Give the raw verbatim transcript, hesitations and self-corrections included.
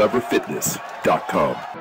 Lover Fitness dot com.